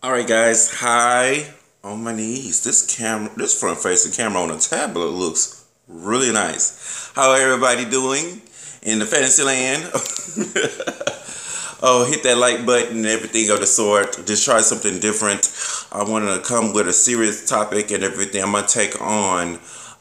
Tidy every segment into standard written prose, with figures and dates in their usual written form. Alright guys, hi, on my knees. This front facing camera on a tablet looks really nice. How are everybody doing in the fantasy land? Oh, hit that like button and everything of the sort. Just try something different. I wanted to come with a serious topic and everything. I'm gonna take on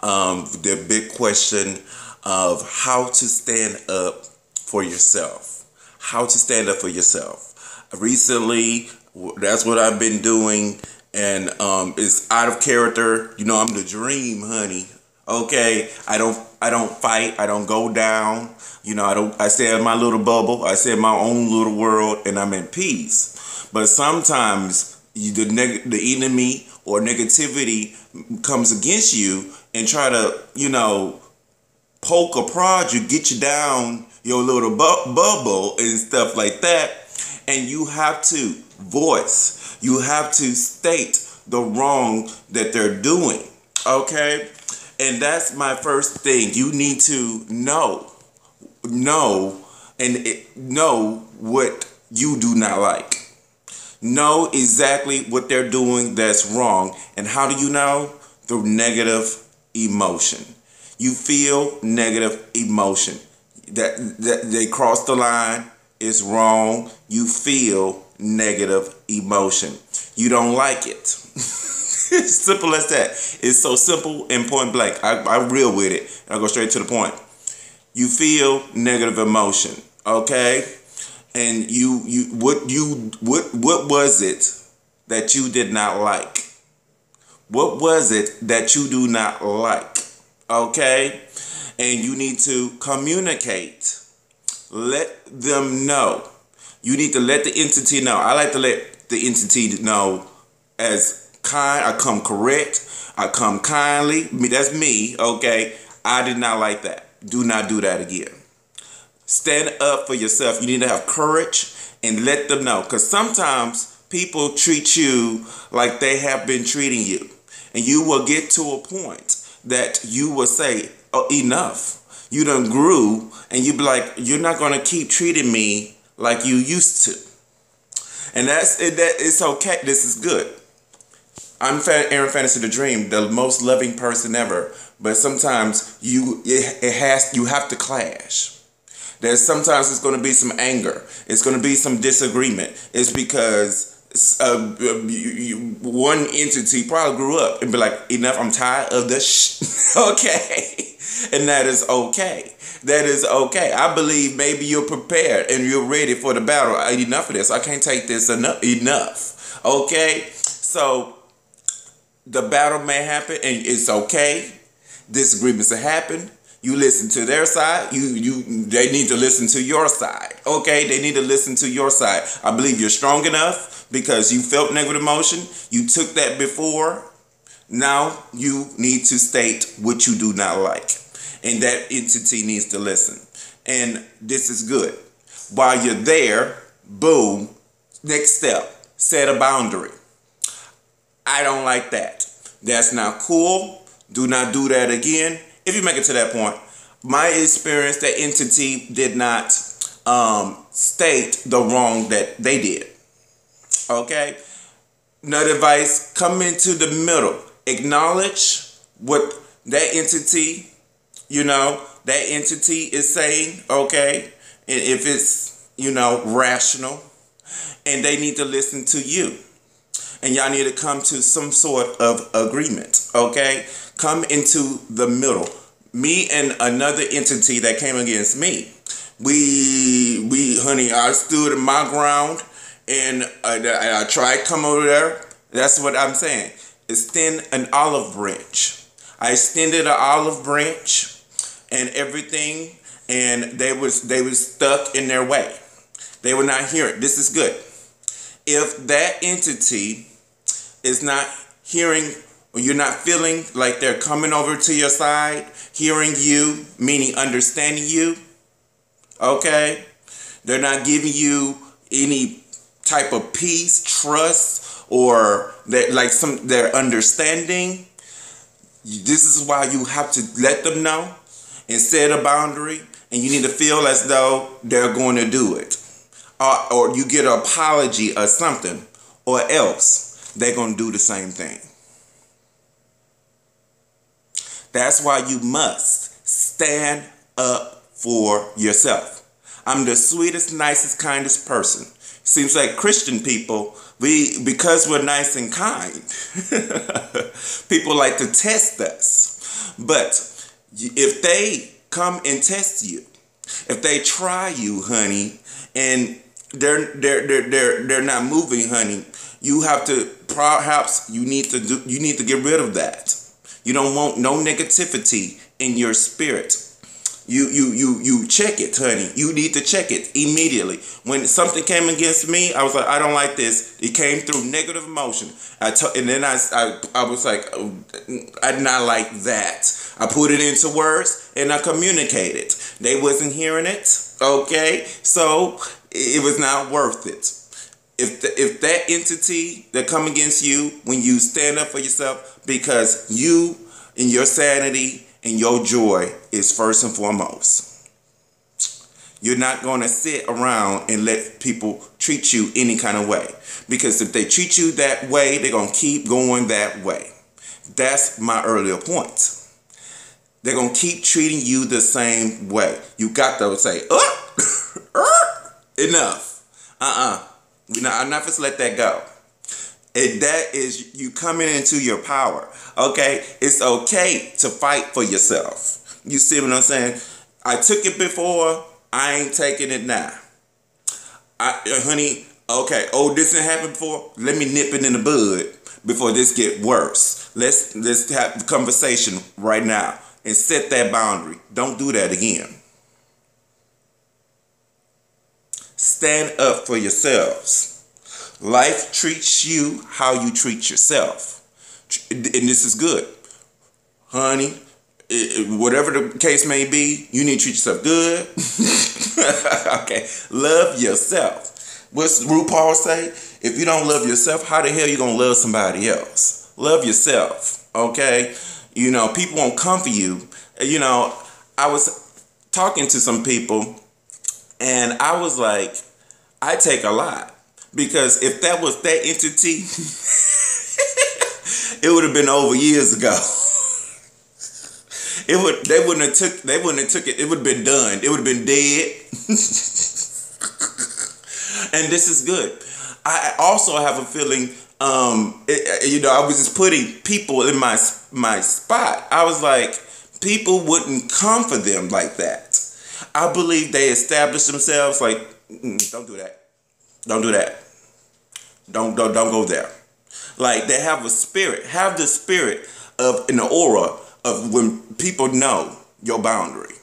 the big question of how to stand up for yourself. How to stand up for yourself. Recently, that's what I've been doing, and it's out of character. You know, I'm the dream, honey. Okay, I don't fight. I don't go down. You know, I stay in my little bubble. I stay in my own little world, and I'm in peace. But sometimes the enemy or negativity comes against you and try to, you know, poke or prod you, get you down your little bubble and stuff like that. And you have to voice. You have to state the wrong that they're doing. Okay? And that's my first thing. You need to know what you do not like. Know exactly what they're doing that's wrong. And how do you know? Through negative emotion. You feel negative emotion. That they cross the line. It's wrong. You feel negative emotion. You don't like it. Simple as that. It's so simple and point blank. I'm real with it. And I go straight to the point. You feel negative emotion. Okay? And what was it that you did not like? What was it that you do not like? Okay? And you need to communicate. Let them know. You need to let the entity know. I like to let the entity know as kind. I come correct. I come kindly. That's me, okay? I did not like that. Do not do that again. Stand up for yourself. You need to have courage and let them know. Because sometimes people treat you like they have been treating you. And you will get to a point that you will say, oh, enough. You done grew, and you be like, you're not gonna keep treating me like you used to, and that's it. That it's okay. This is good. I'm Aaron Fantazii, the Dream, the most loving person ever. But sometimes you have to clash. There's sometimes it's gonna be some anger. It's gonna be some disagreement. It's because one entity probably grew up and be like, enough, I'm tired of this okay. And that is okay. That is okay. I believe maybe you're prepared and you're ready for the battle. Enough of this. I can't take this enough. Okay? So the battle may happen and it's okay. Disagreements will happen. You listen to their side. They need to listen to your side. Okay? They need to listen to your side. I believe you're strong enough because you felt negative emotion. You took that before. Now you need to state what you do not like. And that entity needs to listen. And this is good. While you're there, boom, next step, set a boundary. I don't like that. That's not cool. Do not do that again. If you make it to that point, my experience, that entity did not state the wrong that they did. Okay? Another advice, come into the middle. Acknowledge what that entity, you know, that entity is saying, okay? And if it's, you know, rational, and they need to listen to you. And y'all need to come to some sort of agreement, okay? Come into the middle. Me and another entity that came against me, we honey, I stood in my ground, and I tried to come over there. That's what I'm saying. Extend an olive branch. I extended an olive branch and everything, and they was stuck in their way. They were not hearing. This is good. If that entity is not hearing, or you're not feeling like they're coming over to your side, hearing you, meaning understanding you, okay? They're not giving you any type of peace, trust, or that like their understanding. This is why you have to let them know and set a boundary, and you need to feel as though they're going to do it. Or you get an apology or something. or else they're going to do the same thing. That's why you must stand up for yourself. I'm the sweetest, nicest, kindest person. Seems like Christian people, because we're nice and kind, people like to test us. But if they come and test you, if they try you, honey, and they're not moving, honey, you have to perhaps you need to get rid of that. You don't want no negativity in your spirit. You check it, honey. You need to check it immediately. When something came against me, I was like, I don't like this. It came through negative emotion. And then I was like, oh, I did not like that. I put it into words and I communicated. They wasn't hearing it, okay? So it was not worth it. If that entity that come against you, when you stand up for yourself, because you and your sanity and your joy is first and foremost. You're not going to sit around and let people treat you any kind of way. Because if they treat you that way, they're going to keep going that way. That's my earlier point. They're going to keep treating you the same way. You got to say, enough. I'm not going to let that go. And that is you coming into your power, okay? It's okay to fight for yourself. You see what I'm saying? I took it before. I ain't taking it now. Honey, okay, oh, this didn't happen before. Let me nip it in the bud before this get worse. Let's have the conversation right now and set that boundary. Don't do that again. Stand up for yourselves. Life treats you how you treat yourself. And this is good. Honey, whatever the case may be, you need to treat yourself good. Okay. Love yourself. What's RuPaul say? If you don't love yourself, how the hell you going to love somebody else? Love yourself. Okay. You know, people won't come for you. You know, I was talking to some people and I was like, I take a lot. Because if that was that entity, it would have been over years ago. They wouldn't have took it. It would have been done. It would have been dead. And this is good. I also have a feeling. You know, I was just putting people in my spot. I was like, people wouldn't come for them like that. I believe they established themselves. Like, don't do that. Don't do that. Don't go there. Like, they have a spirit. Have the spirit of an aura of when people know your boundary.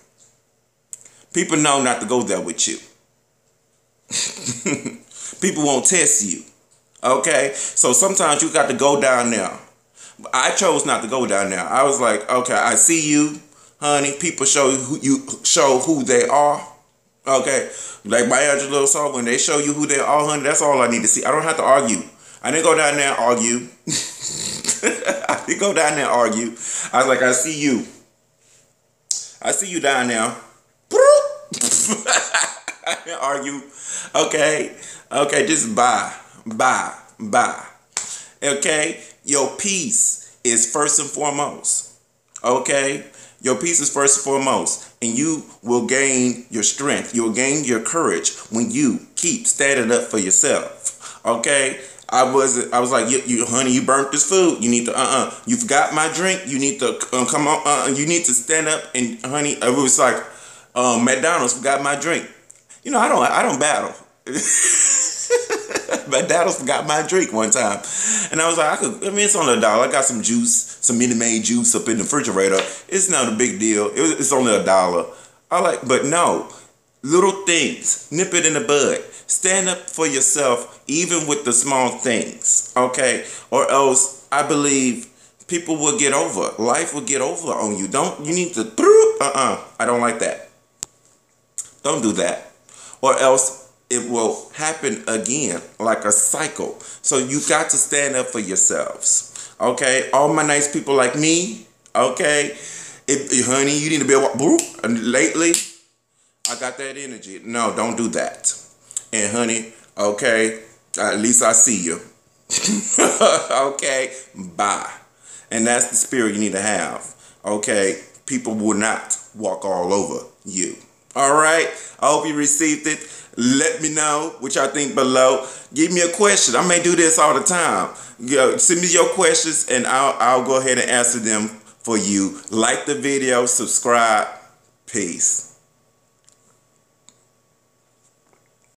People know not to go there with you. People won't test you. Okay? So sometimes you got to go down there. I chose not to go down there. I was like, okay, I see you, honey. People show who they are. Okay, like my Angelo saw, when they show you who they are, honey, that's all I need to see. I don't have to argue. I didn't go down there and argue. I didn't go down there and argue. I was like, I see you. I see you down there. I didn't argue. Okay, okay, just bye, bye, bye. Okay, your peace is first and foremost. Okay. Your peace is first and foremost, and you will gain your strength. You will gain your courage when you keep standing up for yourself. Okay, I was like, you honey, you burnt this food. You need to You forgot my drink. You need to come on. You need to stand up and honey. It was like, McDonald's forgot my drink. You know, I don't battle. McDonald's forgot my drink one time, and I was like, I mean, it's only $1. I got some juice, some Minute Maid juice up in the refrigerator. It's not a big deal. It's only $1. I like, but no, little things, nip it in the bud. Stand up for yourself, even with the small things, okay? Or else, I believe people will get over. Life will get over on you. You need to. I don't like that. Don't do that, or else. It will happen again, like a cycle. So you got to stand up for yourselves, okay? All my nice people like me, okay? Honey, you need to be able to, lately, I got that energy. No, don't do that. And honey, okay, at least I see you. Okay? Bye. And that's the spirit you need to have. Okay? People will not walk all over you. All right? I hope you received it. Let me know what y'all think below. Give me a question. I may do this all the time. Send me your questions and I'll go ahead and answer them for you. Like the video, subscribe. Peace.